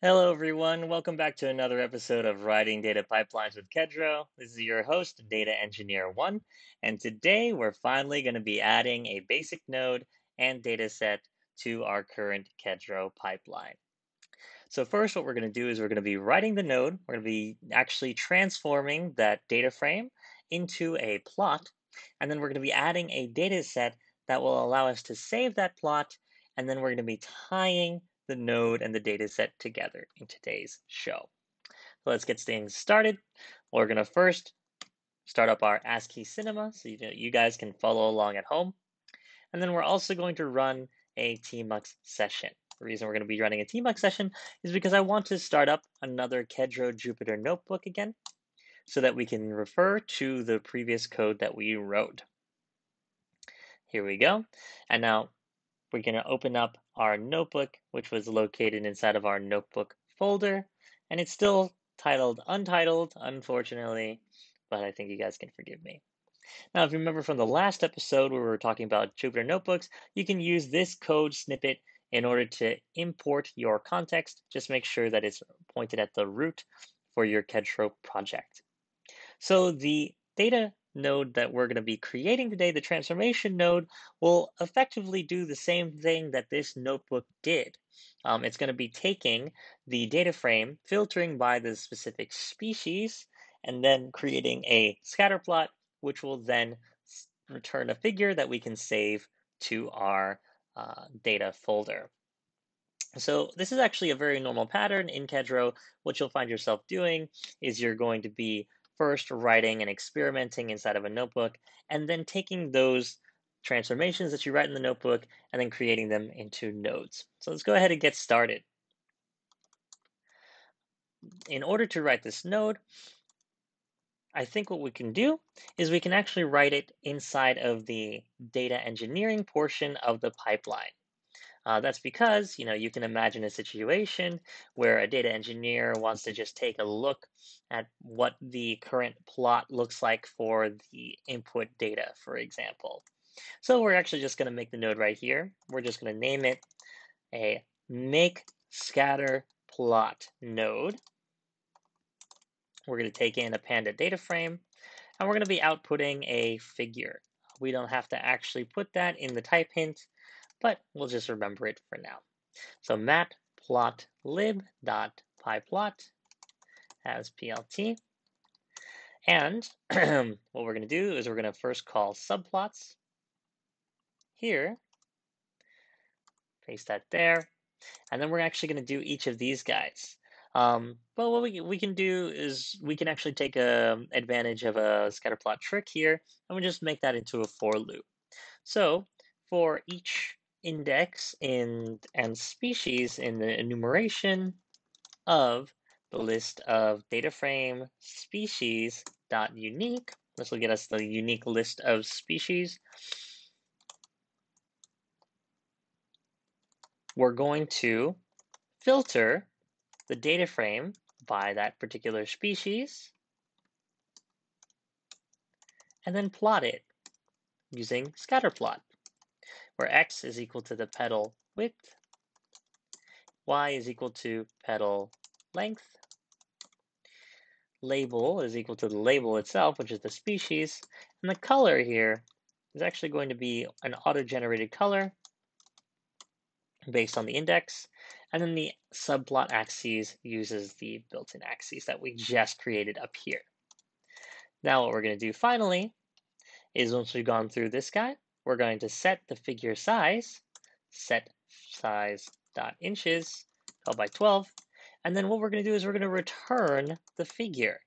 Hello, everyone. Welcome back to another episode of Writing Data Pipelines with Kedro. This is your host, Data Engineer 1. And today, we're finally going to be adding a basic node and data set to our current Kedro pipeline. So first, what we're going to do is we're going to be writing the node. We're going to be actually transforming that data frame into a plot. And then we're going to be adding a data set that will allow us to save that plot. And then we're going to be tying the node and the data set together in today's show. So let's get things started. We're going to first start up our ASCII Cinema so you guys can follow along at home. And then we're also going to run a Tmux session. The reason we're going to be running a Tmux session is because I want to start up another Kedro Jupyter notebook again so that we can refer to the previous code that we wrote. Here we go. And now we're going to open up our notebook, which was located inside of our notebook folder, and it's still titled Untitled, unfortunately, but I think you guys can forgive me. Now, if you remember from the last episode where we were talking about Jupyter Notebooks, you can use this code snippet in order to import your context. Just make sure that it's pointed at the root for your Kedro project. So the data node that we're going to be creating today, the transformation node, will effectively do the same thing that this notebook did. It's going to be taking the data frame, filtering by the specific species, and then creating a scatter plot, which will then return a figure that we can save to our data folder. So this is actually a very normal pattern in Kedro. What you'll find yourself doing is you're going to be first writing and experimenting inside of a notebook, and then taking those transformations that you write in the notebook and then creating them into nodes. So let's go ahead and get started. In order to write this node, I think what we can do is we can actually write it inside of the data engineering portion of the pipeline. That's because, you can imagine a situation where a data engineer wants to just take a look at what the current plot looks like for the input data, for example. So we're actually just going to make the node right here. We're just going to name it a make scatter plot node. We're going to take in a panda data frame, and we're going to be outputting a figure. We don't have to actually put that in the type hint, but we'll just remember it for now. So matplotlib.pyplot as plt. And what we're going to do is we're going to first call subplots here. Paste that there. And then we're actually going to do each of these guys. But what we can do is we can actually take advantage of a scatterplot trick here, and we'll just make that into a for loop. So for each index and species in the enumeration of the list of data frame species dot unique. This will get us the unique list of species. We're going to filter the data frame by that particular species and then plot it using scatterplot, where x is equal to the petal width, y is equal to petal length, label is equal to the label itself, which is the species, and the color here is actually going to be an auto-generated color based on the index, and then the subplot axes uses the built-in axes that we just created up here. Now what we're going to do finally is once we've gone through this guy, we're going to set the figure size, set size.inches, 12 by 12. And then what we're going to do is we're going to return the figure.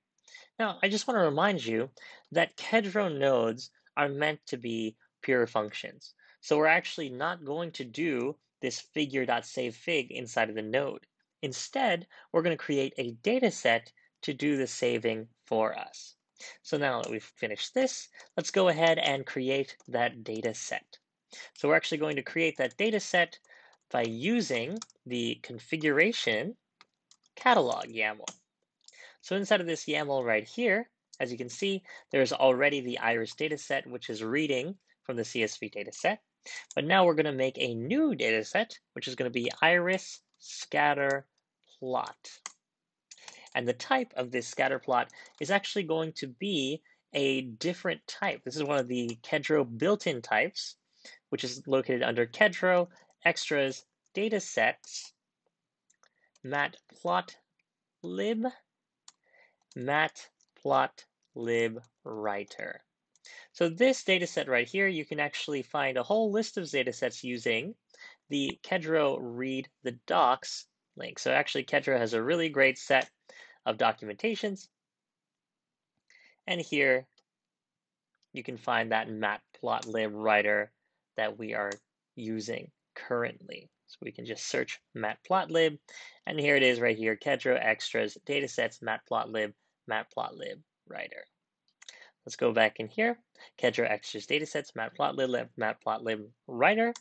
Now, I just want to remind you that Kedro nodes are meant to be pure functions. So we're actually not going to do this figure.saveFig inside of the node. Instead, we're going to create a data set to do the saving for us. So now that we've finished this, let's go ahead and create that data set. So we're actually going to create that data set by using the configuration catalog YAML. So inside of this YAML right here, as you can see, there's already the iris data set, which is reading from the CSV data set. But now we're going to make a new data set, which is going to be iris scatter plot. And the type of this scatter plot is actually going to be a different type. This is one of the Kedro built-in types, which is located under Kedro, Extras, Datasets, matplotlib, matplotlib writer. So this dataset right here, you can actually find a whole list of datasets using the Kedro read the docs link. So actually Kedro has a really great set of documentations. And here you can find that matplotlib writer that we are using currently. So we can just search matplotlib, and here it is right here, Kedro extras, datasets, matplotlib, matplotlib writer. Let's go back in here, Kedro extras, datasets, matplotlib, matplotlib writer.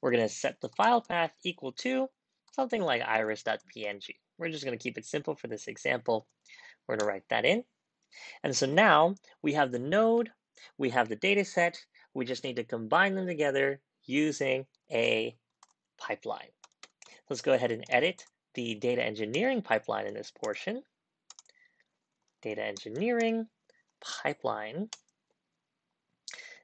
We're going to set the file path equal to something like iris.png. We're just going to keep it simple for this example. We're going to write that in. And so now we have the node, we have the dataset, we just need to combine them together using a pipeline. Let's go ahead and edit the data engineering pipeline in this portion. Data engineering pipeline.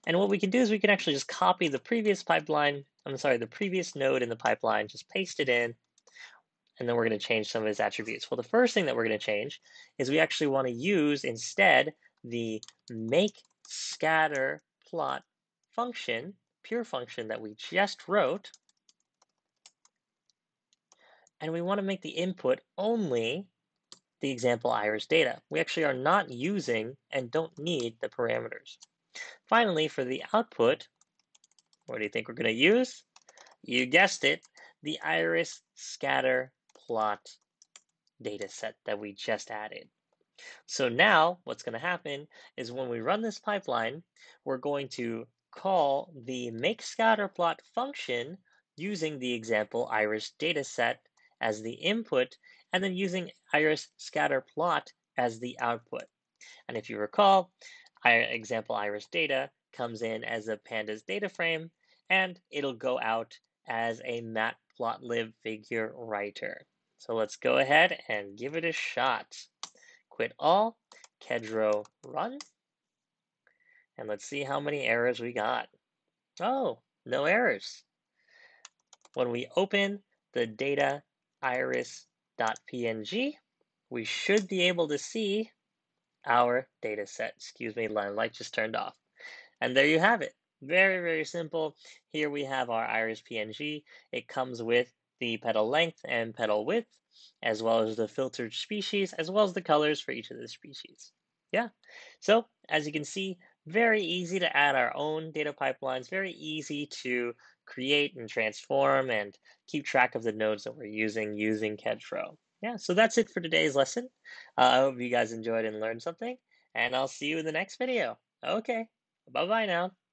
And what we can do is we can actually just copy the previous pipeline, the previous node in the pipeline, just paste it in, and then we're going to change some of its attributes. Well, the first thing that we're going to change is we actually want to use instead the make scatter plot function, pure function that we just wrote, and we want to make the input only the example iris data. We actually are not using and don't need the parameters. Finally, for the output, what do you think we're going to use? You guessed it, the iris scatter plot dataset that we just added. So now what's going to happen is when we run this pipeline, we're going to call the make scatter plot function using the example iris dataset as the input, and then using iris scatter plot as the output. And if you recall, our example iris data comes in as a pandas data frame, and it'll go out as a matplotlib figure writer. So let's go ahead and give it a shot. Quit all, Kedro run, and let's see how many errors we got. Oh, no errors. When we open the data iris.png, we should be able to see our data set. Excuse me, light just turned off. And there you have it. Very, very simple. Here we have our iris PNG. It comes with the petal length and petal width, as well as the filtered species, as well as the colors for each of the species. Yeah. So as you can see, very easy to add our own data pipelines, very easy to create and transform and keep track of the nodes that we're using Kedro. Yeah, so that's it for today's lesson. I hope you guys enjoyed and learned something, and I'll see you in the next video. Okay, bye-bye now.